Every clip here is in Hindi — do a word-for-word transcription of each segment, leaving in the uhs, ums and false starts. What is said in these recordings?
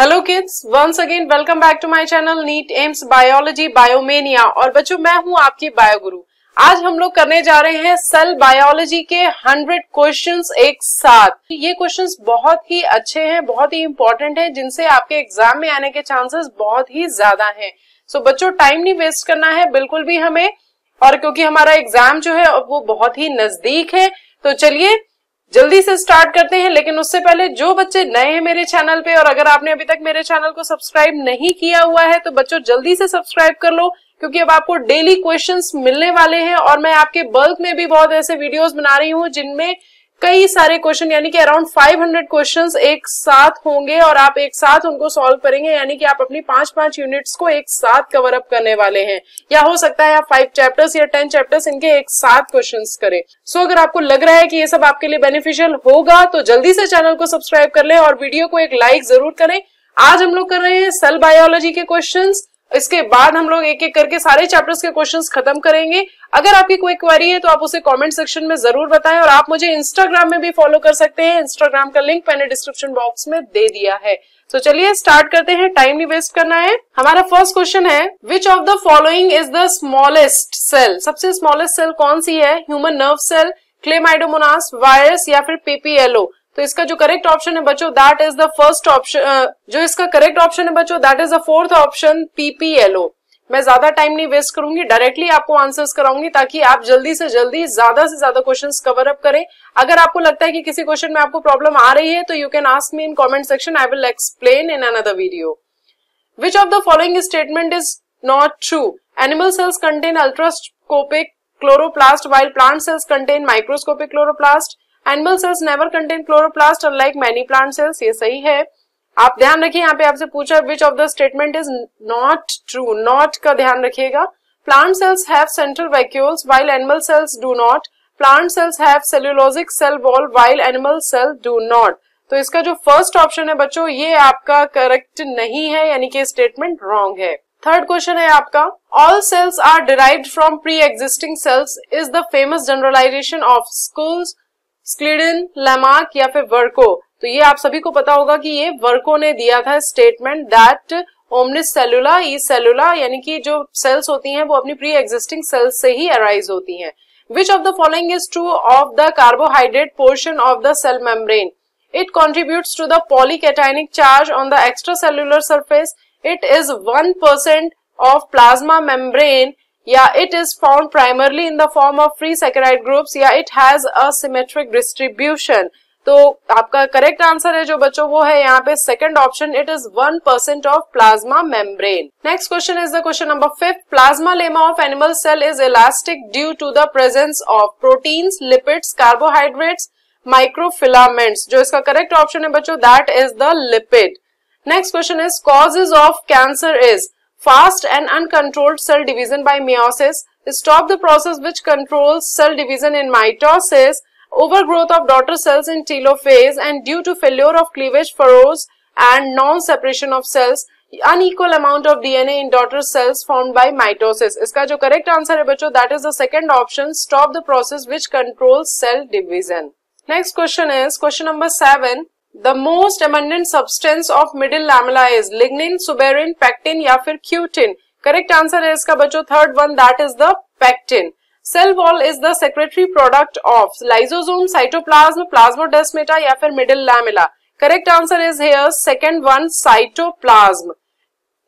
Hello kids, once again welcome back to my channel NEET AIIMS biology बायोमेनिया। और बच्चों, मैं हूं आपकी बायोगुरु। आज हम लोग करने जा रहे हैं सेल बायोलॉजी के हंड्रेड क्वेश्चंस एक साथ। ये क्वेश्चंस बहुत ही अच्छे हैं, बहुत ही इंपॉर्टेंट हैं, जिनसे आपके एग्जाम में आने के चांसेस बहुत ही ज्यादा हैं। सो so, बच्चों, टाइम नहीं वेस्ट करना है बिल्कुल भी हमें, और क्योंकि हमारा एग्जाम जो है वो बहुत ही नजदीक है। तो चलिए जल्दी से स्टार्ट करते हैं। लेकिन उससे पहले जो बच्चे नए हैं मेरे चैनल पे, और अगर आपने अभी तक मेरे चैनल को सब्सक्राइब नहीं किया हुआ है तो बच्चों जल्दी से सब्सक्राइब कर लो, क्योंकि अब आपको डेली क्वेश्चंस मिलने वाले हैं। और मैं आपके बल्क में भी बहुत ऐसे वीडियोस बना रही हूँ जिनमें कई सारे क्वेश्चन यानी कि अराउंड पाँच सौ क्वेश्चंस एक साथ होंगे और आप एक साथ उनको सॉल्व करेंगे, यानी कि आप अपनी पांच पांच यूनिट्स को एक साथ कवर अप करने वाले हैं। या हो सकता है आप फाइव चैप्टर्स या टेन चैप्टर्स इनके एक साथ क्वेश्चंस करें। सो अगर आपको लग रहा है कि ये सब आपके लिए बेनिफिशियल होगा तो जल्दी से चैनल को सब्सक्राइब कर लें और वीडियो को एक लाइक जरूर करें। आज हम लोग कर रहे हैं सेल बायोलॉजी के क्वेश्चंस। इसके बाद हम लोग एक एक करके सारे चैप्टर्स के क्वेश्चंस खत्म करेंगे। अगर आपकी कोई क्वेरी है तो आप उसे कमेंट सेक्शन में जरूर बताएं, और आप मुझे इंस्टाग्राम में भी फॉलो कर सकते हैं। इंस्टाग्राम का लिंक मैंने डिस्क्रिप्शन बॉक्स में दे दिया है। तो चलिए स्टार्ट करते हैं, टाइम नहीं वेस्ट करना है। हमारा फर्स्ट क्वेश्चन है, which of the following is the smallest cell? सबसे स्मॉलेस्ट सेल कौन सी है? Human nerve cell, Chlamydomonas, virus या फिर पीपीएलओ? तो इसका जो करेक्ट ऑप्शन है बच्चों that is the first option. जो इसका करेक्ट ऑप्शन है बच्चों that is the fourth option, PPLO. मैं ज्यादा टाइम नहीं वेस्ट करूंगी, डायरेक्टली आपको आंसर्स कराऊंगी ताकि आप जल्दी से जल्दी ज्यादा से ज्यादा क्वेश्चंस कवर अप करें। अगर आपको लगता है कि किसी क्वेश्चन में आपको प्रॉब्लम आ रही है तो you can ask me in comment section, I will explain in another video. Which of the following statement is not true? Animal cells contain ultrascopic chloroplast while plant cells contain microscopic chloroplast. Animal cells never contain chloroplast unlike many plant cells. ये सही है। आप ध्यान रखिए, यहाँ पे आपसे पूछा which of the statement is not true, not का ध्यान रखिएगा। Plant cells have central vacuoles while animal cells do not. Plant cells have cellulosic cell wall while animal cell do not. तो इसका जो फर्स्ट ऑप्शन है बच्चों ये आपका करेक्ट नहीं है, यानी कि स्टेटमेंट रॉन्ग है। थर्ड क्वेश्चन है आपका, all cells are derived from pre existing cells is the famous generalisation of schools, Schleiden, Lamarck या फिर वर्को। तो ये आप सभी को पता होगा कि ये वर्को ने दिया था स्टेटमेंट दैट ओमनिस सेलुला ई सेलुला, यानी कि जो सेल्स होती हैं वो अपनी प्री एग्जिस्टिंग सेल्स से ही अराइज होती हैं। Which of the following is true of the carbohydrate portion of the cell membrane? It contributes to the polycationic charge on the extra cellular surface. It is one percent of plasma membrane. या it is found primarily in the form of free saccharide groups. या it has a symmetric distribution. तो आपका करेक्ट आंसर है जो बच्चों वो है यहाँ पे second option, it is one percent of plasma membrane. Next question is the question number fifth, plasmalemma of animal cell is elastic due to the presence of proteins, lipids, carbohydrates, microfilaments. जो इसका करेक्ट ऑप्शन है बच्चों that is the lipid. Next question is, causes of cancer is fast and uncontrolled cell division by meiosis, stop the process which controls cell division in mitosis, overgrowth of daughter cells in telophase and due to failure of cleavage furrows and non-separation of cells, unequal amount of D N A in daughter cells formed by mitosis. इसका जो correct answer है बच्चों that is the second option, stop the process which controls cell division. Next question is question number seven. The most abundant substance of middle lamella is lignin, suberin, pectin या फिर क्यूटिन। करेक्ट आंसर है इसका बच्चों third one that is the pectin. Cell wall is the secretory product of lysosome, cytoplasm, plasmodesmata या फिर middle lamella. Correct answer is here second one, cytoplasm.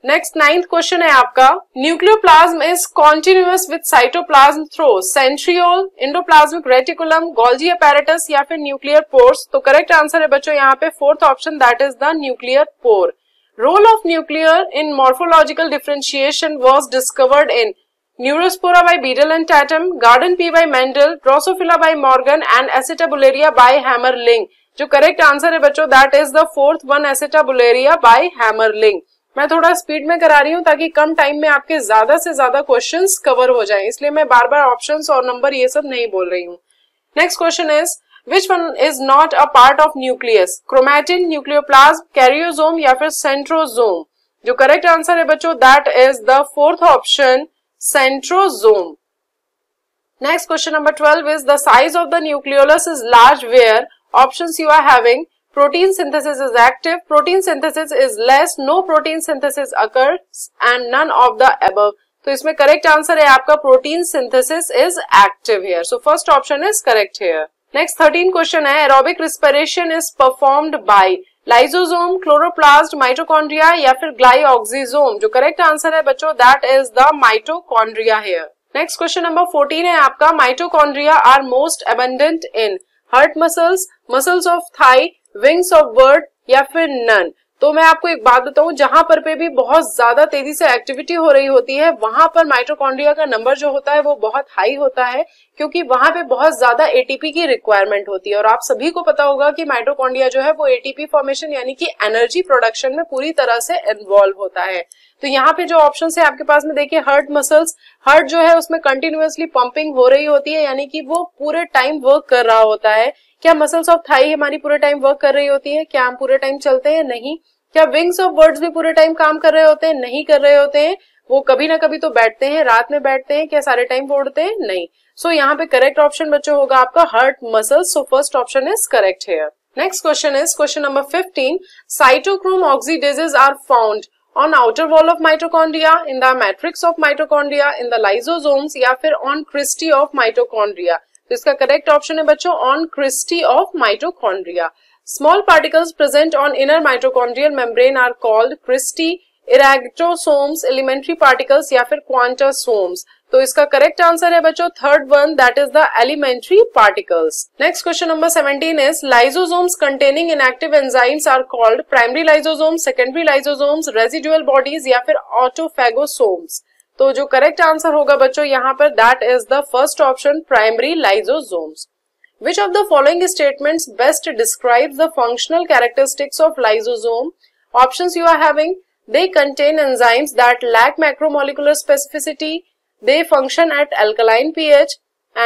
Next ninth question है आपका, nucleoplasm is continuous with cytoplasm through centriole, endoplasmic reticulum, Golgi apparatus या फिर न्यूक्लियर पोर्स। तो करेक्ट आंसर है बच्चों यहाँ पे fourth option that is the nuclear pore. Role of nuclear in morphological differentiation was discovered in Neurospora by Beadle and Tatum, garden pea by Mendel, Drosophila by Morgan and Acetabularia by Hammerling. जो करेक्ट आंसर है बच्चों that is the fourth one, Acetabularia by Hammerling. मैं थोड़ा स्पीड में करा रही हूँ ताकि कम टाइम में आपके ज्यादा से ज्यादा क्वेश्चंस कवर हो जाएं, इसलिए मैं बार बार ऑप्शंस और नंबर ये सब नहीं बोल रही हूँ। Next question is, which one is not a part of nucleus? Chromatin, nucleoplasm, karyosome या फिर सेंट्रोजोम। जो करेक्ट आंसर है बच्चों that is the fourth option, centrosome. Next question number twelve is, the size of the nucleolus is large where? Options you are having Protein synthesis is active, protein synthesis is less, no protein synthesis occurs and none of the above. तो इसमें करेक्ट आंसर है आपका protein synthesis is active here. So first option is correct here. Next thirteen question है aerobic respiration is performed by lysosome, chloroplast, mitochondria या फिर ग्लाइऑक्सिसोम. जो करेक्ट आंसर है बच्चों that is the mitochondria here. Next question number fourteen है आपका mitochondria are most abundant in heart muscles, muscles of thigh, wings of bird या फिर नन. तो मैं आपको एक बात बताऊं, जहां पर पे भी बहुत ज्यादा तेजी से एक्टिविटी हो रही होती है वहां पर माइटोकॉन्ड्रिया का नंबर जो होता है वो बहुत हाई होता है, क्योंकि वहां पे बहुत ज्यादा एटीपी की रिक्वायरमेंट होती है. और आप सभी को पता होगा कि माइटोकॉन्ड्रिया जो है वो एटीपी फॉर्मेशन यानी कि एनर्जी प्रोडक्शन में पूरी तरह से इन्वॉल्व होता है. तो यहाँ पे जो ऑप्शन है आपके पास में देखिए, हर्ट मसल्स, हर्ट जो है उसमें कंटिन्यूअसली पंपिंग हो रही होती है यानी कि वो पूरे टाइम वर्क कर रहा होता है. क्या मसल्स ऑफ थाई हमारी पूरे टाइम वर्क कर रही होती है? क्या हम पूरे टाइम चलते हैं? नहीं. क्या विंग्स ऑफ बर्ड्स भी पूरे टाइम काम कर रहे होते हैं? नहीं कर रहे होते हैं. वो कभी ना कभी तो बैठते हैं, रात में बैठते हैं. क्या सारे टाइम वो उड़ते हैं? नहीं. सो so, यहाँ पे करेक्ट ऑप्शन बच्चों होगा आपका heart muscles. So first option is correct here. Next question is question number fifteen. Cytochrome oxidases are found on outer wall of mitochondria, in the matrix of mitochondria, in the lysosomes या फिर ऑन क्रिस्टी ऑफ माइटोकॉन्ड्रिया. तो इसका करेक्ट ऑप्शन है बच्चों on cristae of mitochondria. Small particles present on inner mitochondrial membrane are called cristae, eratosomes, elementary particles या फिर quantasomes. तो इसका करेक्ट आंसर है बच्चों third one, that is the elementary particles. Next question number seventeen is lysosomes containing inactive enzymes are called primary lysosomes, secondary lysosomes, residual bodies या फिर ऑटोफेगोसोम्स. तो जो करेक्ट आंसर होगा बच्चों यहाँ पर that is the first option, primary lysosomes. Which of the following statements best describes the functional characteristics of lysosome? Options you are having: they contain enzymes that lack macromolecular specificity, they function at alkaline pH,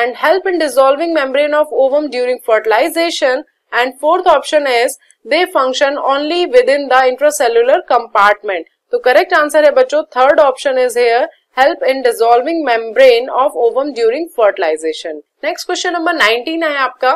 and help in dissolving membrane of ovum during fertilization. And fourth option is they function only within the intracellular compartment. So correct answer है बच्चों third option is here. Help in dissolving membrane of ovum during fertilization. Next question number nineteen है आपका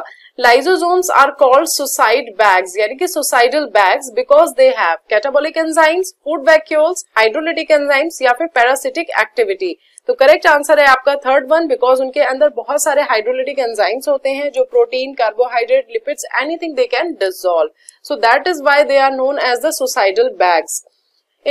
lysosomes are called suicide bags यानी कि suicidal bags because they have catabolic enzymes, food vacuoles, hydrolytic enzymes या फिर parasitic activity. तो correct answer है आपका third one because उनके अंदर बहुत सारे hydrolytic enzymes होते हैं जो protein, carbohydrate, lipids, anything they can dissolve. So that is why they are known as the suicidal bags.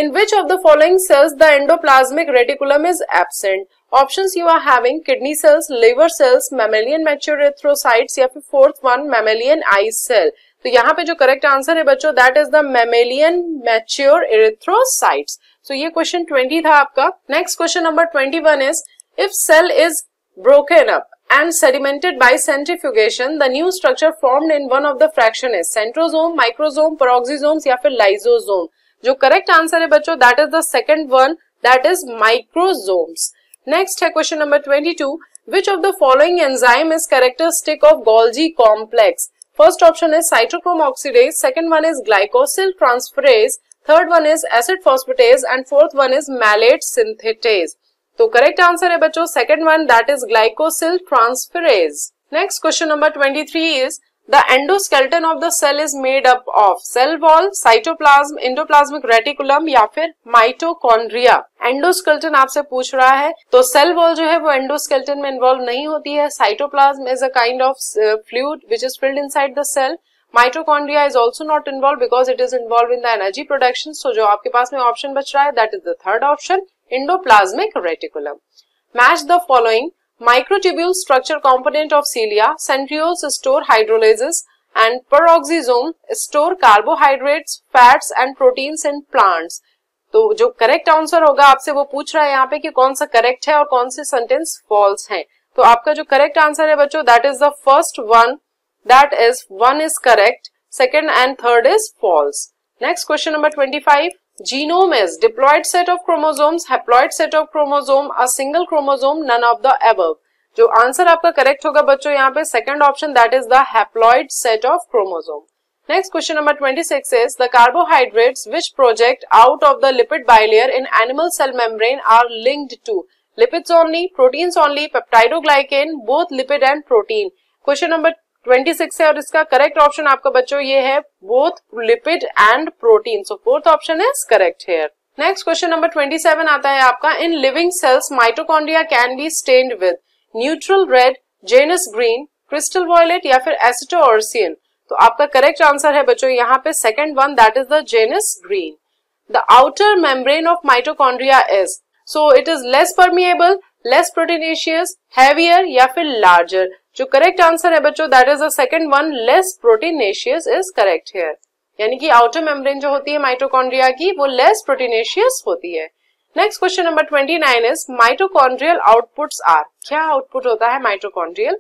In which of the following cells the endoplasmic reticulum is absent? Options you are having kidney cells, liver cells, mammalian mature erythrocytes या फिर fourth one mammalian eye cell. तो यहाँ पे जो correct answer है बच्चों that is the mammalian mature erythrocytes. So ये question ट्वेंटी था आपका. Next question number twenty-one is if cell is broken up and sedimented by centrifugation, the new structure formed in one of the fraction is centrosome, microsome, peroxisome या फिर lysosome. जो करेक्ट आंसर है बच्चों that is the second one, that is microsomes. Next है question number twenty two. Which of the following enzyme is characteristic of Golgi complex? First option is cytochrome oxidase, second one is glycosyl transferase, third one is acid phosphatase and fourth one is malate synthetase. तो करेक्ट आंसर है बच्चों second one, that is glycosyl transferase. Next question number twenty three is The endoskeleton of the cell is made up of cell wall, cytoplasm, endoplasmic reticulum या फिर mitochondria. Endoskeleton आपसे पूछ रहा है तो cell wall जो है वो endoskeleton में involved नहीं होती है. Cytoplasm is a kind of fluid which is filled inside the cell. Mitochondria is also not involved because it is involved in the energy production. So जो आपके पास में option बच रहा है that is the third option, endoplasmic reticulum. Match the following microtubule structure component of cilia. Centrioles store hydrolysis and peroxisome store carbohydrates, fats and proteins in plants. तो जो करेक्ट आंसर होगा आपसे वो पूछ रहा है यहाँ पे कि कौन सा करेक्ट है और कौन से सेंटेंस फॉल्स हैं. तो आपका जो करेक्ट आंसर है बच्चों that is the first one, that is one is correct, second and third is false. Next question number twenty five. Genome is diploid set of chromosomes, haploid set of chromosome, a single chromosome, none of the above. जो आंसर आपका करेक्ट होगा बच्चों यहाँ पे second option, that is the haploid set of chromosome. Next question number twenty six is the carbohydrates which project out of the lipid bilayer in animal cell membrane are linked to lipids only, proteins only, peptidoglycan, both lipid and protein. Question number छब्बीस है और इसका करेक्ट ऑप्शन आपका बच्चों ये है both lipid and protein, so fourth option is correct here. Next question number सत्ताईस आता है आपका, in living cells mitochondria can be stained with neutral red, Janus green, crystal violet या फिर एसिटोऑर्सियन। तो आपका करेक्ट आंसर है बच्चों यहाँ पे second one, that is the Janus green. The outer membrane of mitochondria is, so it is less permeable, less proteinaceous, heavier या फिर लार्जर। जो करेक्ट आंसर है बच्चों that is the second one, less proteinaceous is correct here. यानी कि आउटर मेम्ब्रेन जो होती है माइटोकॉन्ड्रिया की वो लेस प्रोटीनेशियस होती है। नेक्स्ट क्वेश्चन नंबर उनतीस इज माइटोकॉन्ड्रियल आउटपुट्स आर, क्या आउटपुट होता है mitochondrial?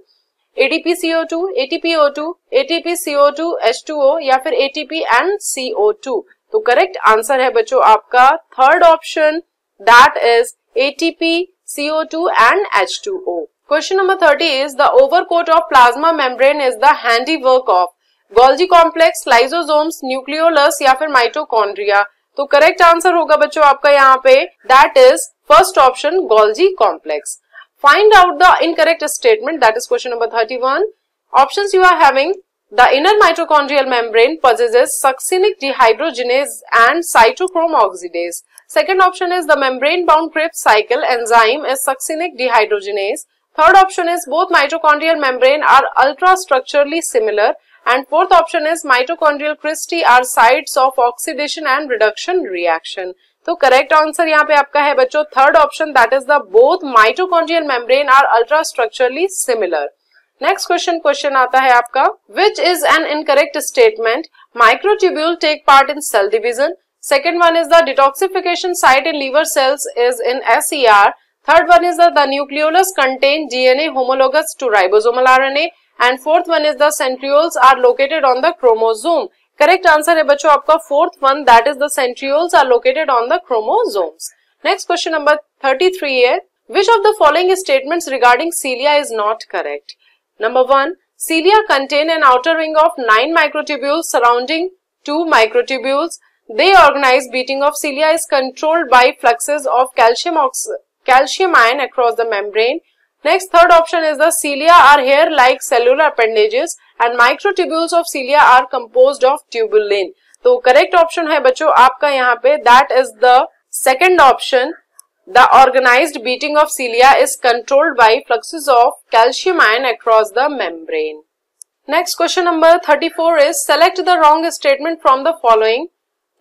ATP CO two, ATP O two, ATP CO two H two O या फिर एटीपी एंड सीओ टू। तो करेक्ट आंसर है बच्चों आपका third option, that is ATP CO two and H two O. Question number तीस is the overcoat of plasma membrane is the handiwork of Golgi complex, lysosomes, nucleolus या फिर माइटोकॉन्ड्रिया। तो करेक्ट आंसर होगा बच्चों आपका यहाँ पे that is first option, Golgi complex. Find out the incorrect statement, that is question number इकतीस। Options you are having the inner mitochondrial membrane possesses succinic dehydrogenase and cytochrome oxidase. Second option is the membrane bound Krebs cycle enzyme is succinic dehydrogenase. Third option is both mitochondrial membrane are ultra structurally similar. And fourth option is mitochondrial cristae are sites of oxidation and reduction reaction. तो correct answer यहाँ पे आपका है बच्चों third option, that is the both mitochondrial membrane are ultra structurally similar. Next question question आता है आपका which is an incorrect statement? Microtubule take part in cell division. Second one is the detoxification site in liver cells is in S E R. Third one is the the nucleolus contain D N A homologous to ribosomal R N A. And fourth one is the centrioles are located on the chromosome. Correct answer है बच्चों आपका fourth one, that is the centrioles are located on the chromosomes. Next question number तैंतीस है, which of the following statements regarding cilia is not correct? Number one, cilia contain an outer ring of nine microtubules surrounding two microtubules. They organize beating of cilia is controlled by fluxes of calcium ox calcium ion across the membrane. Next, third option is the cilia are hair-like cellular appendages and microtubules of cilia are composed of tubulin. तो correct option है बच्चों आपका यहाँ पे that is the second option. The organized beating of cilia is controlled by fluxes of calcium ion across the membrane. Next question number thirty-four is select the wrong statement from the following.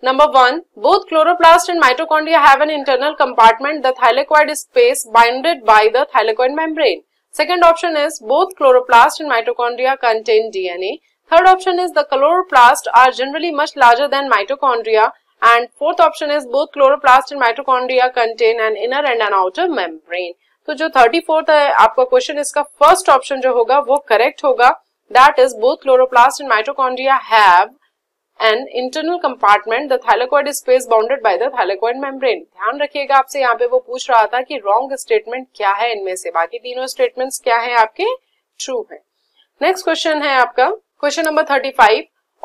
Number one, both chloroplast and mitochondria have an internal compartment, the thylakoid space bounded by the thylakoid membrane. Second option is both chloroplast and mitochondria contain D N A. Third option is the chloroplast are generally much larger than mitochondria. And fourth option is both chloroplast and mitochondria contain an inner and an outer membrane. तो जो चौंतीसवां है आपका क्वेश्चन, इसका फर्स्ट ऑप्शन जो होगा वो करेक्ट होगा, that is both chloroplast and mitochondria have an internal compartment the thylakoid space bounded by the thylakoid membrane. ध्यान रखिएगा आपसे यहाँ पे वो पूछ रहा था कि रॉन्ग स्टेटमेंट क्या है इनमें से, बाकी तीनों स्टेटमेंट्स क्या है आपके ट्रू है। नेक्स्ट क्वेश्चन है आपका क्वेश्चन नंबर पैंतीस,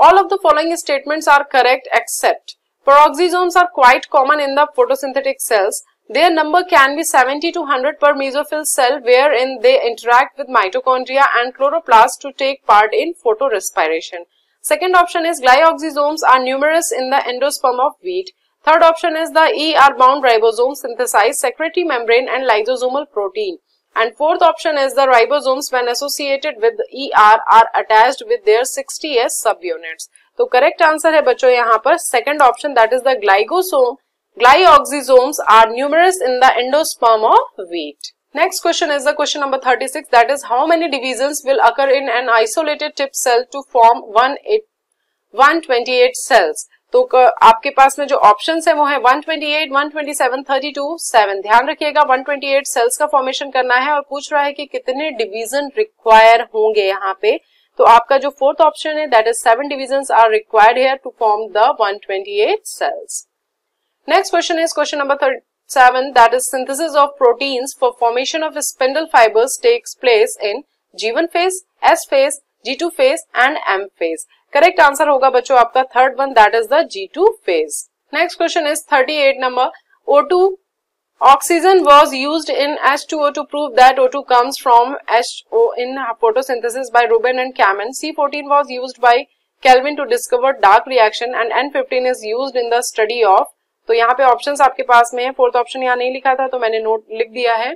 all of the following statements are correct except peroxisomes are quite common in the photosynthetic cells, their number can be seventy to hundred per mesophyll cell wherein they interact with mitochondria and chloroplast to take part in photorespiration. Second option is glyoxysomes are numerous in the endosperm of wheat. Third option is the E are bound ribosomes synthesize secretory membrane and lysosomal protein. And fourth option is the ribosomes when associated with E R are attached with their sixty S subunits. तो correct answer है बच्चों यहाँ पर second option, that is the glygosome. Glyoxysomes are numerous in the endosperm of wheat. Next question is the question number thirty-six, that is how many divisions will occur in an isolated tip cell to form one hundred twenty-eight cells. तो आपके पास में जो ऑप्शंस है वो है एक सौ अट्ठाईस, एक सौ सत्ताईस, बत्तीस, सात. ध्यान रखिएगा एक सौ अट्ठाईस सेल्स का फॉर्मेशन करना है और पूछ रहा है कि कितने डिवीजन रिक्वायर होंगे यहाँ पे. तो आपका जो फोर्थ ऑप्शन है that is seven divisions are required here to form the एक सौ अट्ठाईस cells. Next question is question number thirty seven, that is synthesis of proteins for formation of spindle fibers takes place in G one phase, S phase, G two phase and M phase. Correct answer होगा बच्चों आपका third one, that is the G two phase. Next question is thirty-eight number O two Oxygen was used in H two O to prove that O two comes from H O in photosynthesis by Rubin and Kamen. C fourteen was used by Kelvin to discover dark reaction and N fifteen is used in the study of. तो यहाँ पे ऑप्शंस आपके पास में है. फोर्थ ऑप्शन यहाँ नहीं लिखा था तो मैंने नोट लिख दिया है.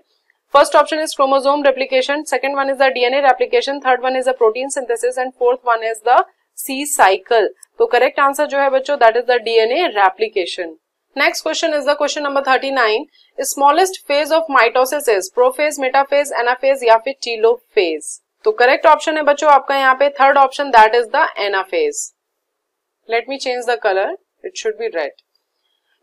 First option is chromosome replication, second one is the DNA replication, third one is the protein synthesis and fourth one is the C cycle. तो करेक्ट आंसर जो है बच्चों that is the DNA replication. Next question is the question number thirty nine. Smallest phase of mitosis is prophase, metaphase, anaphase या फिर टेलोफेज. तो करेक्ट ऑप्शन है बच्चों आपका यहाँ पे third option that is the anaphase. Let me change the colour, it should be red.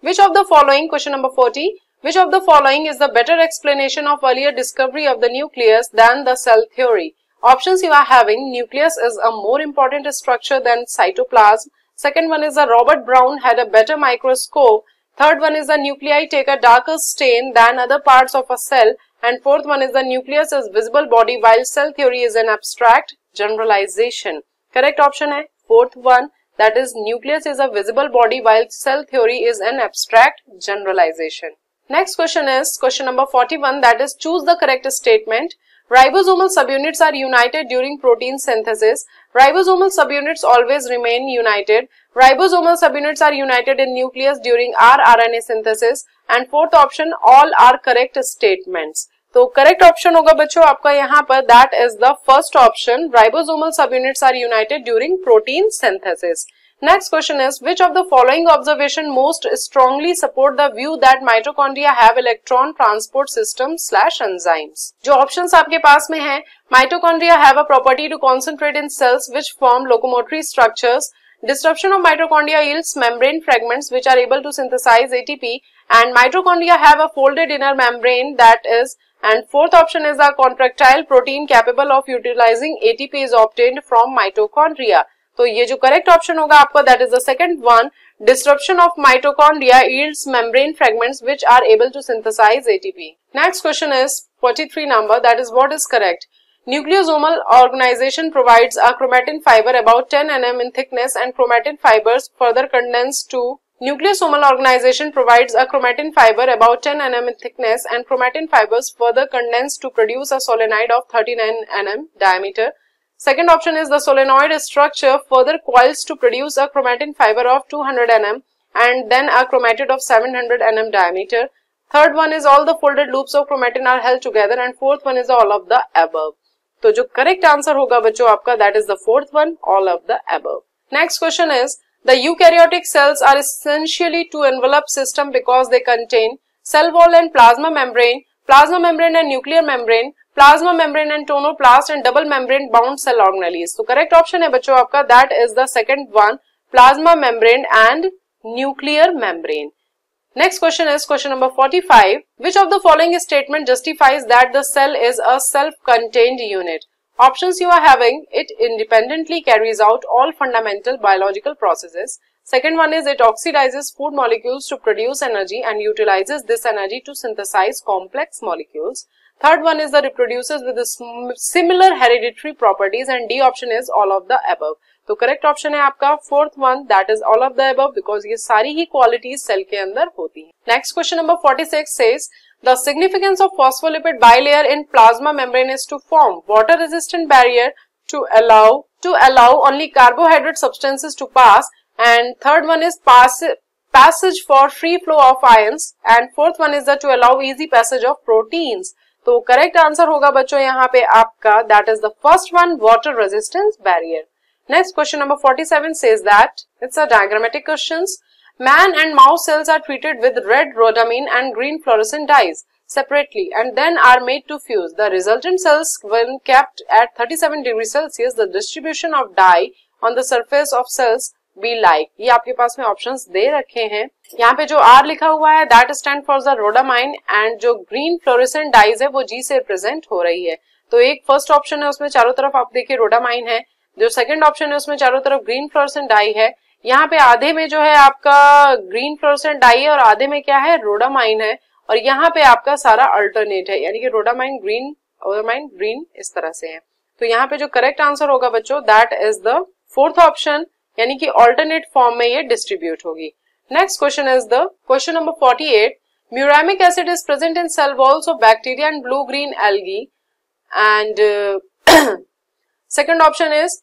Which of the following, question number forty, which of the following is the better explanation of earlier discovery of the nucleus than the cell theory? Options you are having, nucleus is a more important structure than cytoplasm. Second one is the Robert Brown had a better microscope. Third one is the nuclei take a darker stain than other parts of a cell. And fourth one is the nucleus is visible body while cell theory is an abstract generalization. Correct option है fourth one. That is, nucleus is a visible body while cell theory is an abstract generalization. Next question is question number forty-one. That is, choose the correct statement. Ribosomal subunits are united during protein synthesis. Ribosomal subunits always remain united. Ribosomal subunits are united in nucleus during r R N A synthesis. And fourth option, all are correct statements. तो करेक्ट ऑप्शन होगा बच्चों आपका यहाँ पर that is the first option, ribosomal subunits are united during protein synthesis. Next question is which of the following observation most strongly support the view that mitochondria have electron transport system slash enzymes. जो ऑप्शंस आपके पास में है, mitochondria have a property to concentrate in cells which form locomotory structures. Disruption of mitochondria yields membrane fragments which are able to synthesize A T P, and mitochondria have a folded inner membrane that is, and fourth option is a contractile protein capable of utilizing A T P is obtained from mitochondria. तो ये जो correct option होगा आपका that is the second one. Disruption of mitochondria yields membrane fragments which are able to synthesize A T P. Next question is forty-three number, that is what is correct. Nucleosomal organization provides a chromatin fiber about ten nanometers in thickness and chromatin fibers further condense to nucleosomal organization provides a chromatin fiber about ten nanometers in thickness and chromatin fibers further condense to produce a solenoid of thirty-nine nanometers diameter. Second option is the solenoid structure further coils to produce a chromatin fiber of two hundred nanometers and then a chromatid of seven hundred nanometers diameter. Third one is all the folded loops of chromatin are held together and fourth one is all of the above. तो जो करेक्ट आंसर होगा बच्चों आपका that is the fourth one, all of the above. Next question is the eukaryotic cells are essentially two envelope system because they contain cell wall and plasma membrane, plasma membrane and nuclear membrane, plasma membrane and tonoplast and double membrane bound cell organelles. तो करेक्ट ऑप्शन है बच्चों आपका that is the second one, plasma membrane and nuclear membrane. Next question is question number forty-five. Which of the following statement justifies that the cell is a self-contained unit? Options you are having, it independently carries out all fundamental biological processes. Second one is it oxidizes food molecules to produce energy and utilizes this energy to synthesize complex molecules. Third one is the reproduces with the similar hereditary properties and D option is all of the above. तो करेक्ट ऑप्शन है आपका fourth one that is all of the above because ये सारी ही क्वालिटीज सेल के अंदर होती है. Next question number forty six says the significance of phospholipid bilayer in plasma membrane is to form water resistant barrier to allow to allow only carbohydrate substances to pass and third one is passage for free flow of ions and fourth one is the two allow easy passage of proteins. तो करेक्ट आंसर होगा बच्चों यहाँ पे आपका that is the first one, water resistance barrier. Next question number forty-seven says that it's a diagrammatic questions. Man and mouse cells are treated with red rhodamine and green fluorescent dyes separately and then are made to fuse. The resultant cells when kept at thirty-seven degrees Celsius, the distribution of dye on the surface of cells be like. ये आपके पास में options दे रखे हैं. यहाँ पे जो R लिखा हुआ है that stand for the rhodamine and जो green fluorescent dyes है वो G से represent हो रही है. तो एक first option है उसमें चारों तरफ आप देखिए rhodamine है, जो सेकंड ऑप्शन है उसमें चारों तरफ ग्रीन फ्लोरोसेंट डाई है, यहाँ पे आधे में जो है आपका ग्रीन फ्लोरोसेंट डाई है और आधे में क्या है रोडामाइन है, और यहाँ पे आपका सारा अल्टरनेट है यानी कि रोडामाइन ग्रीन, रोडामाइन ग्रीन इस तरह से है. तो यहाँ पे जो करेक्ट आंसर होगा बच्चों that is the fourth option, यानी कि ऑल्टरनेट फॉर्म में ये डिस्ट्रीब्यूट होगी. Next question is the question number forty eight. Muramic acid is present in cell walls of bacteria and blue-green algae. And uh, second option is,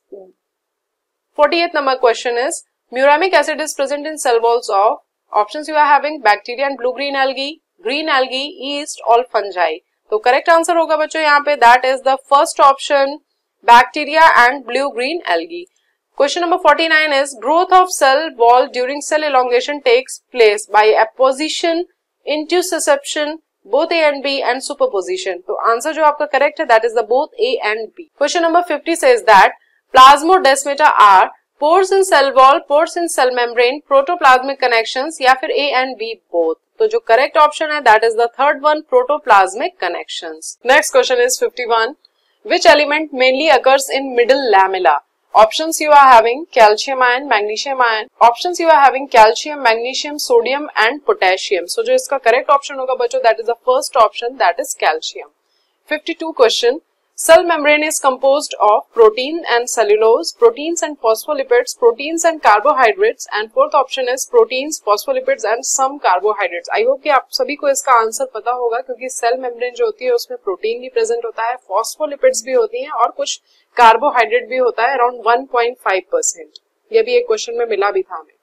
forty-eighth number question is, muramic acid is present in cell walls of, options you are having, bacteria and blue-green algae, green algae, yeast, all fungi. तो correct answer होगा बच्चों यहाँ पे, that is the first option, bacteria and blue-green algae. Question number forty-nine is, growth of cell wall during cell elongation takes place by apposition, intussusception, both A and B and superposition. तो answer जो आपका correct है, that is the both A and B. Question number fifty says that plasmodesmata are pores in cell wall, pores in cell membrane, protoplasmic connections या फिर A and B both. तो जो correct option है, that is the third one, protoplasmic connections. Next question is fifty-one. Which element mainly occurs in middle lamella? Options you are having calcium ion, magnesium ion. Options you are having calcium, magnesium, sodium and potassium. So जो इसका correct option होगा बच्चों, that is the first option, that is calcium. fifty-two question. Cell membrane is composed of protein and cellulose, proteins and phospholipids, proteins and carbohydrates, and fourth option is proteins, phospholipids and some carbohydrates. I hope कि आप सभी को इसका आंसर पता होगा, क्योंकि cell membrane जो होती है उसमें प्रोटीन भी प्रेजेंट होता है, phospholipids भी होती हैं और कुछ कार्बोहाइड्रेट भी होता है around one point five percent. यह भी एक क्वेश्चन में मिला भी था हमें.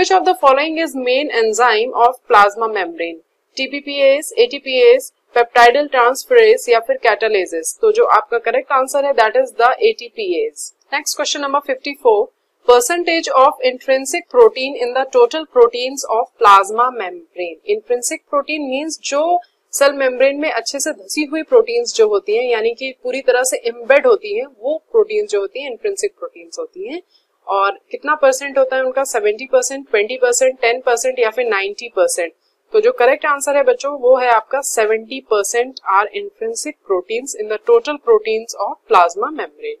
Which of the following is main enzyme of plasma membrane? T P Pase, A T Pase, peptidyl transferase या फिर कैटालेजेस. तो जो आपका करेक्ट आंसर है, that is the ATPase. Next question number fifty-four. Percentage of intrinsic protein in the total proteins of plasma membrane. Intrinsic protein means जो सेल मेम्ब्रेन में अच्छे से धसी हुई प्रोटीन्स जो होती हैं, यानी कि पूरी तरह से एम्बेड होती हैं, वो प्रोटीन्स जो होती हैं इंट्रिंसिक प्रोटीन्स होती हैं. और कितना परसेंट होता है उनका? seventy percent, twenty percent, ten percent या फिर ninety परसेंट. तो जो करेक्ट आंसर है बच्चों वो है आपका seventy percent are intrinsic proteins in the total proteins of plasma membrane.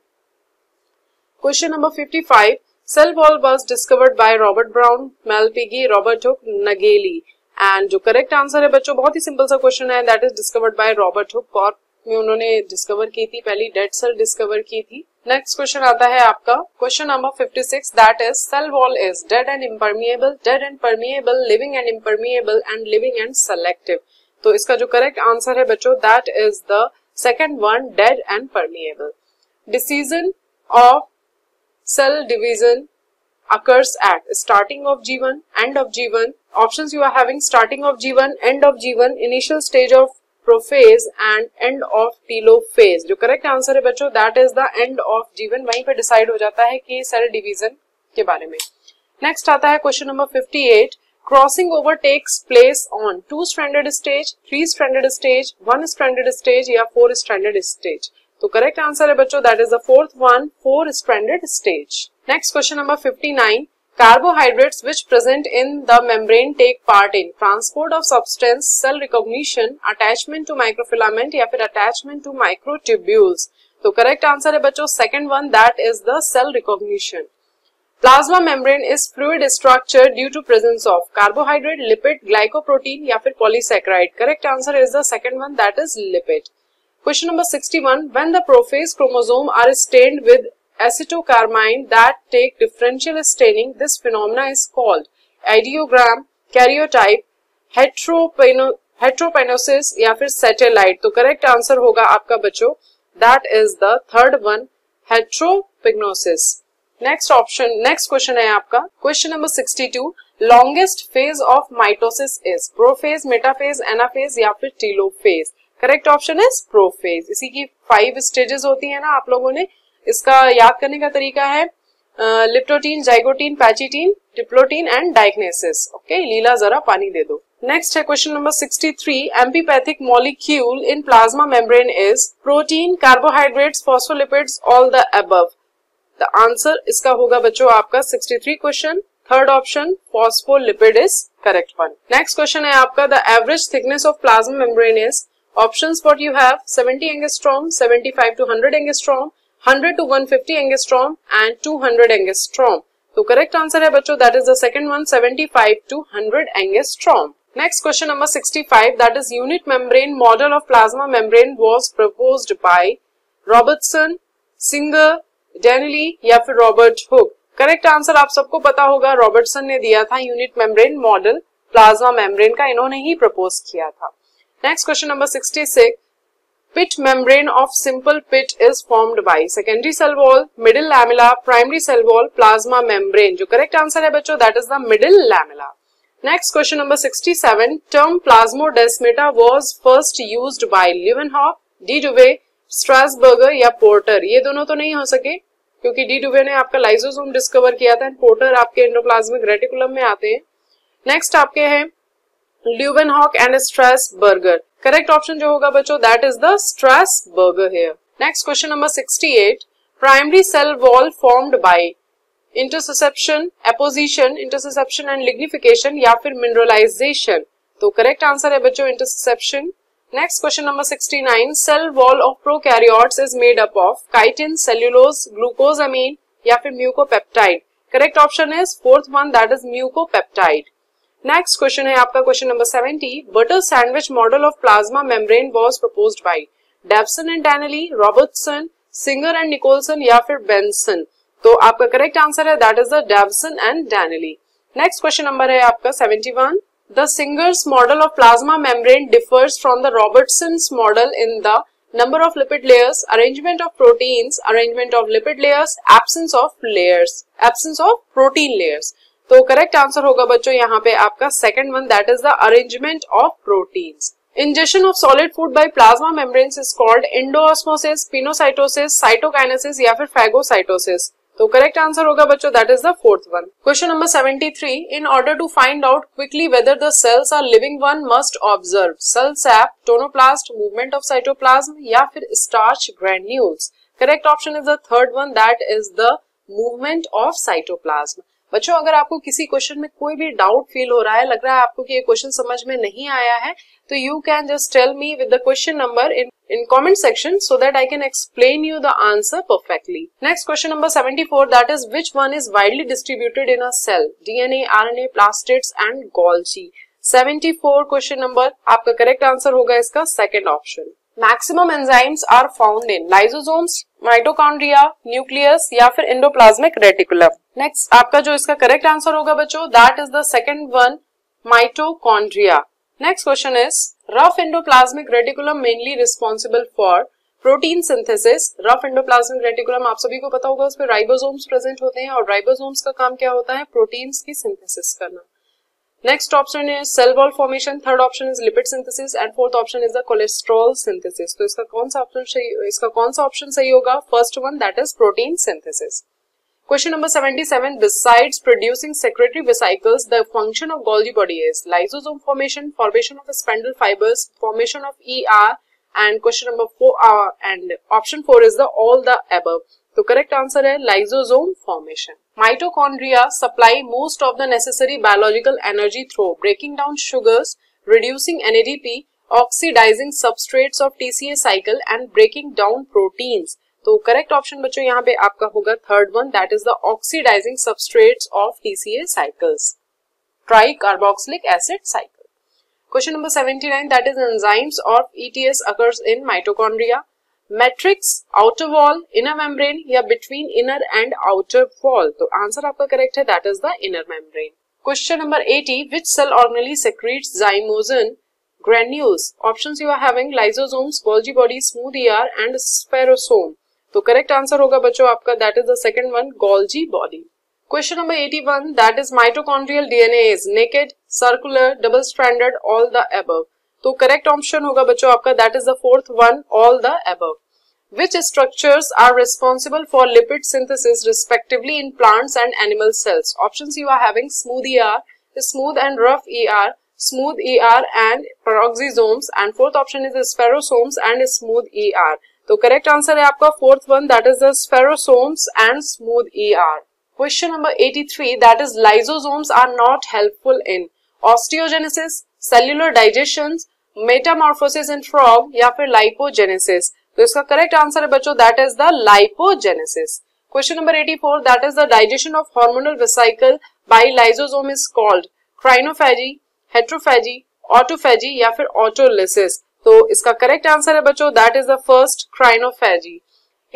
Question number fifty-five. Cell wall was discovered by Robert Brown, Malpighi, Robert Hooke, Nageli. And जो करेक्ट आंसर है बच्चों, बहुत ही सिंपल सा क्वेश्चन है, that is discovered by Robert Hooke. Cork में उन्होंने डिस्कवर की थी, पहली डेड सेल डिस्कवर की थी. नेक्स्ट क्वेश्चन आता है आपका question number fifty-six, that is cell wall is dead and impermeable, dead and permeable, living and impermeable and living and selective. तो इसका जो करेक्ट आंसर है बच्चों, that is the second one, dead and permeable. Decision of cell division occurs at starting of G one, end of G one. Options you are having starting of G one, end of G one, initial stage of prophase and end of telophase. जो correct answer है बच्चों, that is the end of G one. वहीं पे decide हो जाता है कि cell division के बारे में. Next आता है question number fifty-eight. Crossing over takes place on two-stranded stage, three-stranded stage, one-stranded stage या four-stranded stage. तो correct answer है बच्चों, that is the fourth one, four-stranded stage. Next question number fifty-nine. Carbohydrates which present in the membrane take part in transport of substance, cell recognition, attachment to microfilament या फिर attachment to microtubules. तो correct answer है बच्चों second one, that is the cell recognition. Plasma membrane is fluid structure due to presence of carbohydrate, lipid, glycoprotein या फिर polysaccharide. Correct answer is the second one, that is lipid. Question number sixty-one. When the prophase chromosome are stained with acetocarmine that take differential staining, this phenomena is called ideogram, karyotype, heteropinosis या फिर satellite. तो correct answer होगा आपका बच्चों, that is the third one, heteropinosis. Next option, next question है आपका question number sixty-two. Longest phase of mitosis is prophase, metaphase, anaphase या फिर telophase. Correct option is prophase. इसी की five stages होती है ना, आप लोगों ने इसका याद करने का तरीका है, leptotene, zygotene, pachytene, diplotene and diakinesis. Okay, Leela जरा पानी दे दो. नेक्स्ट है question number sixty-three. Amphipathic molecule in plasma membrane is protein, carbohydrates, phospholipids, all the above. The answer इसका होगा बच्चों आपका sixty-three question, third option phospholipid is correct one. Next question है आपका the average thickness of plasma membrane is. Options what you have, seventy angstrom, seventy-five to one hundred angstrom, one hundred to one hundred fifty angstrom and two hundred angstrom. तो करेक्ट आंसर है बच्चों, that is the second one, seventy-five to one hundred angstrom. Next question number sixty-five, that is unit membrane model of plasma membrane was proposed by Robertson, Singer, Danielli या फिर रॉबर्ट हुक. करेक्ट आंसर आप सबको पता होगा, रॉबर्टसन ने दिया था unit membrane model plasma membrane का इन्होंने ही प्रपोज किया था। Next question number sixty six, pit membrane of simple pit is formed by secondary cell wall, middle lamella, primary cell wall, plasma membrane. जो करेक्ट आंसर है बच्चों that is the middle lamella. Next question number sixty seven, term plasmodesmata was first used by Leeuwenhoek, de Duve, Strasburger या पोर्टर। ये दोनों तो नहीं हो सके क्योंकि डी डुवे ने आपका लाइसोसोम डिस्कवर किया था, पोर्टर आपके एंडोप्लाज्मिक रेटिकुलम में आते हैं। नेक्स्ट आपके हैं Leeuwenhoek and Strasburger. Correct option जो होगा बच्चों that is the Strasburger here. Next question number sixty eight, primary cell wall formed by interception, apposition, interception and lignification या फिर मिनरलाइजेशन। तो करेक्ट आंसर है बच्चों interception. Next question number sixty nine, cell wall of prokaryotes is made up of chitin, cellulose, glucosamine या फिर mucopeptide. Correct option is fourth one that is mucopeptide. Next question है आपका question number seventy, butter sandwich model of plasma membrane was proposed by Davson and Danielli, Robertson, Singer and Nicolson या फिर बेंसन। तो आपका करेक्ट आंसर है that is the Davson and Danielli. Next question number है आपका seventy one, the Singer's model of plasma membrane differs from the Robertson's model in the number of lipid layers, arrangement of proteins, arrangement of lipid layers, absence of layers, absence of protein layers. तो करेक्ट आंसर होगा बच्चों यहाँ पे आपका second one that is the arrangement of proteins. Ingestion of solid food by plasma membranes is called endoosmosis, pinocytosis, cytokinesis या फिर phagocytosis। तो करेक्ट आंसर होगा बच्चों that is the fourth one. Question number seventy three, in order to find out quickly whether the cells are living one must observe cell sap, tonoplast, movement of cytoplasm या फिर starch granules. Correct option is the third one that is the movement of cytoplasm. बच्चों अगर आपको किसी क्वेश्चन में कोई भी डाउट फील हो रहा है, लग रहा है आपको कि ये क्वेश्चन समझ में नहीं आया है, तो you can just tell me with the question number in in comment section so that I can explain you the answer perfectly. Next question number seventy four, that is which one is widely distributed in a cell, DNA, RNA, plastids and Golgi. Seventy four question number, आपका करेक्ट आंसर होगा इसका second option. Maximum enzymes are found in lysosomes, mitochondria, nucleus या फिर एंडोप्लाज्मिक रेटिकुलम। नेक्स्ट आपका जो इसका करेक्ट आंसर होगा बच्चों that is the second one, mitochondria. Next question is, rough endoplasmic reticulum mainly responsible for protein synthesis. Rough endoplasmic reticulum आप सभी को पता होगा उसमें राइबोसोम्स प्रेजेंट होते हैं और राइबोसोम्स का काम क्या होता है, प्रोटीन्स की सिंथेसिस करना। Next option is cell wall formation, third option is lipid synthesis and fourth option is the cholesterol synthesis. तो इसका कौन सा ऑप्शन सही इसका कौन सा ऑप्शन सही होगा, first one that is protein synthesis. Question number seventy seven, besides producing secretory vesicles the function of Golgi body is lysosome formation, formation of spindle fibres, formation of ER and question number four and option four is the all the above. तो करेक्ट आंसर है lysosome formation. Mitochondria supply most of the necessary biological energy through breaking down sugars, reducing NADP, oxidising substrates of TCA cycle and breaking down proteins. तो करेक्ट ऑप्शन बच्चों यहाँ पे आपका होगा third one that is the oxidising substrates of TCA cycles, try carboxylic acid cycle. Question number seventy nine, that is enzymes of ETS occurs in mitochondria, matrix, outer wall, inner membrane या between inner and outer wall. तो आंसर आपका करेक्ट है that is the inner membrane. Question number eighty, which cell organelle secretes zymogen granules, options you are having lysosomes, Golgi body, smooth ER and spherosome. तो करेक्ट आंसर होगा बच्चों आपका that is the second one, Golgi body. Question number eighty one, that is mitochondrial DNA is naked, circular, double stranded, all the above. तो करेक्ट ऑप्शन होगा बच्चों आपका that is the fourth one, all the above. Which structures are responsible for lipid synthesis respectively in plants and animal cells, options you are having smooth ER, smooth and rough ER, smooth ER and peroxisomes and fourth option is spherosomes and smooth ER. तो करेक्ट आंसर है आपका fourth one that is the spherosomes and smooth ER. Question number eighty three, that is lysosomes are not helpful in osteogenesis, cellular digestion, metamorphosis in frog या फिर लाइपोजेनेसिस। तो इसका करेक्ट आंसर है बच्चों that is the lipogenesis. Question number eighty four, that is the digestion of hormonal vesicle by lysosome is called crinophagy, heterophagy, autophagy या फिर ऑटोलिसिस। तो इसका करेक्ट आंसर है बच्चों that is the first, crinophagy.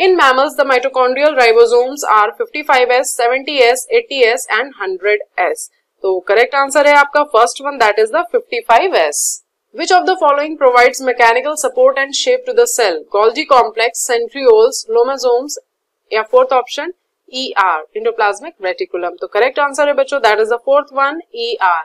In mammals the mitochondrial ribosomes are fifty five S, seventy S, eighty S and hundred S. तो करेक्ट आंसर है आपका first one, that is the fifty five S. Which of the following provides mechanical support and shape to the cell? Golgi complex, centrioles, lomasomes, या fourth option E R, endoplasmic reticulum. तो correct answer है बच्चों, that is the fourth one, E R.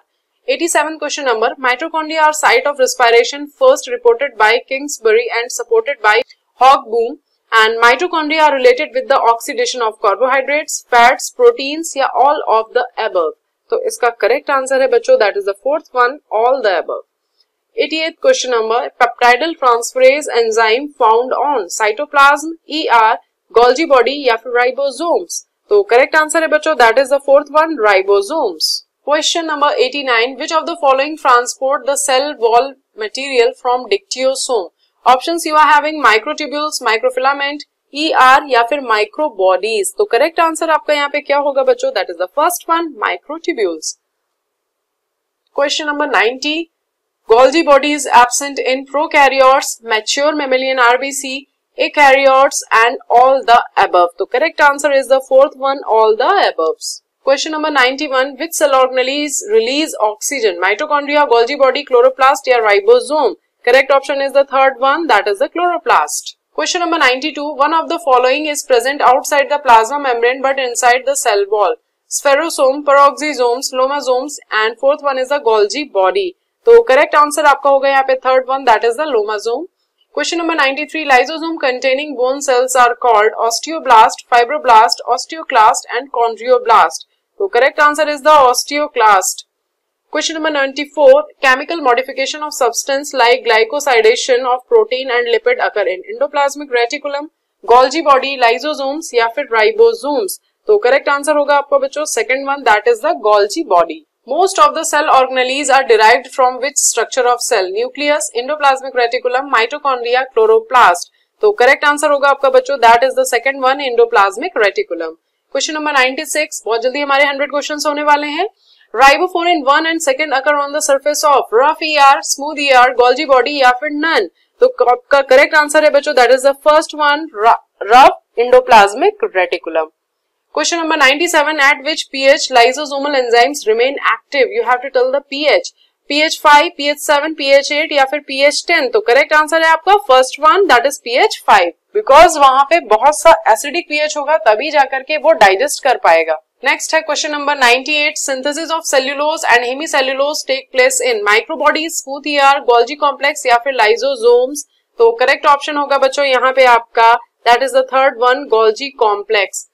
eighty-seven question number, mitochondria are site of respiration first reported by Kingsbury and supported by Hogboom, and mitochondria are related with the oxidation of carbohydrates, fats, proteins या all of the above. तो इसका correct answer है बच्चों, that is the fourth one, all the above. eighty-eighth question number, peptidal transferase enzyme found on cytoplasm, E R, Golgi body या फिर ribosomes. तो correct answer है बच्चों, that is the fourth one, ribosomes. Question number eighty-nine, which of the following transport the cell wall material from dictyosome? Options you are having microtubules, microfilament, E R या फिर microbodies. तो correct answer आपका यहाँ पे क्या होगा बच्चों, that is the first one, microtubules. Question number ninety, Golgi body is absent in prokaryotes, mature mammalian R B C, eukaryotes and all the above. So correct answer is the fourth one, all the above. Question number ninety-one, which cell organelles release oxygen? Mitochondria, Golgi body, chloroplast or ribosome? Correct option is the third one, that is the chloroplast. Question number ninety-two, one of the following is present outside the plasma membrane but inside the cell wall. Spherosome, peroxisomes, lomasomes and fourth one is the Golgi body. तो करेक्ट आंसर आपका होगा यहाँ पे third one, that is the lomasome. Question number ninety-three, lysosome containing bone cells are called osteoblast, fibroblast, osteoclast and chondroblast. तो correct answer is the osteoclast. Question number ninety-four, chemical modification of substance like glycosidation of protein and lipid occur in endoplasmic reticulum, Golgi body, lysosomes या फिर राइबोसोम्स. तो करेक्ट आंसर होगा आपका बच्चों second one, that is the Golgi body. Most of the cell organelles are derived from which structure of cell? Nucleus, endoplasmic reticulum, mitochondria, chloroplast. तो correct answer होगा आपका बच्चों, that is the second one, endoplasmic reticulum. Question number ninety-six, बहुत जल्दी हमारे hundred questions होने वाले हैं. Riboflavin one and second occur on the surface of rough E R, smooth E R, Golgi body या फिर none. तो आपका correct answer है बच्चों, that is the first one, rough endoplasmic reticulum. Question number ninety-seven, at which pH lysosomal enzymes remain active? You have to tell the pH. pH five, pH seven, pH eight या फिर pH ten. तो correct answer है आपका first one, that is pH five. Because वहाँ पे बहुत सा acidic pH होगा, तभी जाकर के वो digest कर पाएगा. Next है question number ninety-eight, synthesis of cellulose and hemicellulose take place in microbodies, smooth E R, Golgi complex या फिर lysosomes. तो correct option होगा बच्चों यहाँ पे आपका, that is the third one, Golgi complex.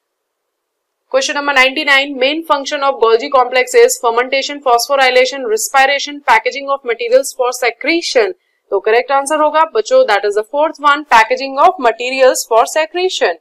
Question number ninety-nine, main function of Golgi complex is fermentation, phosphorylation, respiration, packaging of materials for secretion. तो correct answer होगा बच्चों, that is the fourth one, packaging of materials for secretion.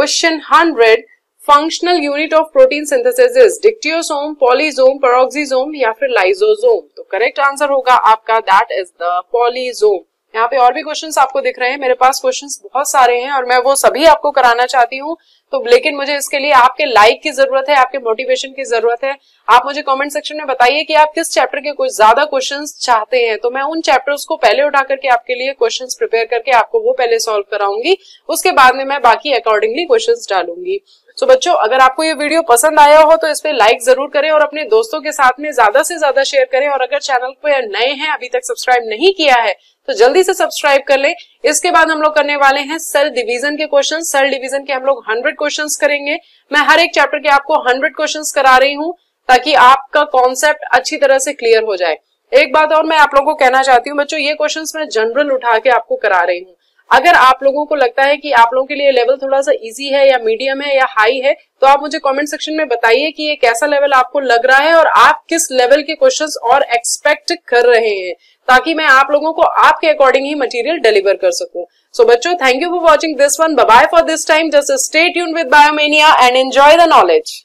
Question one hundred, functional unit of protein synthesis is dictyosome, polysome, peroxisome या फिर lysosome. तो correct answer होगा आपका, that is the polysome. यहाँ पे और भी क्वेश्चंस आपको दिख रहे हैं, मेरे पास क्वेश्चंस बहुत सारे हैं और मैं वो सभी आपको कराना चाहती हूँ, तो लेकिन मुझे इसके लिए आपके लाइक की जरूरत है, आपके मोटिवेशन की जरूरत है. आप मुझे कमेंट सेक्शन में बताइए कि आप किस चैप्टर के कुछ ज्यादा क्वेश्चंस चाहते हैं, तो मैं उन चैप्टर्स को पहले उठा करके आपके लिए क्वेश्चंस प्रिपेयर करके आपको वो पहले सॉल्व कराऊंगी, उसके बाद में मैं बाकी अकॉर्डिंगली क्वेश्चंस डालूंगी. सो बच्चों, अगर आपको ये वीडियो पसंद आया हो तो इस पे लाइक जरूर करें और अपने दोस्तों के साथ में ज्यादा से ज्यादा शेयर करें, और अगर चैनल पर नए हैं, अभी तक सब्सक्राइब नहीं किया है तो जल्दी से सब्सक्राइब कर लें. इसके बाद हम लोग करने वाले हैं सेल डिवीजन के क्वेश्चन. सेल डिवीजन के हम लोग हंड्रेड क्वेश्चंस करेंगे. मैं हर एक चैप्टर के आपको हंड्रेड क्वेश्चंस करा रही हूं ताकि आपका कॉन्सेप्ट अच्छी तरह से क्लियर हो जाए. एक बात और मैं आप लोगों को कहना चाहती हूँ बच्चों, ये क्वेश्चंस मैं जनरल उठा के आपको करा रही हूँ. अगर आप लोगों को लगता है कि आप लोगों के लिए लेवल थोड़ा सा इजी है या मीडियम है या हाई है, तो आप मुझे कमेंट सेक्शन में बताइए कि ये कैसा लेवल आपको लग रहा है और आप किस लेवल के क्वेश्चंस और एक्सपेक्ट कर रहे हैं, ताकि मैं आप लोगों को आपके अकॉर्डिंग ही मटेरियल डिलीवर कर सकूं. सो बच्चों, thank you for watching this one. Bye bye for this time. Just stay tuned with Biomania and enjoy the knowledge.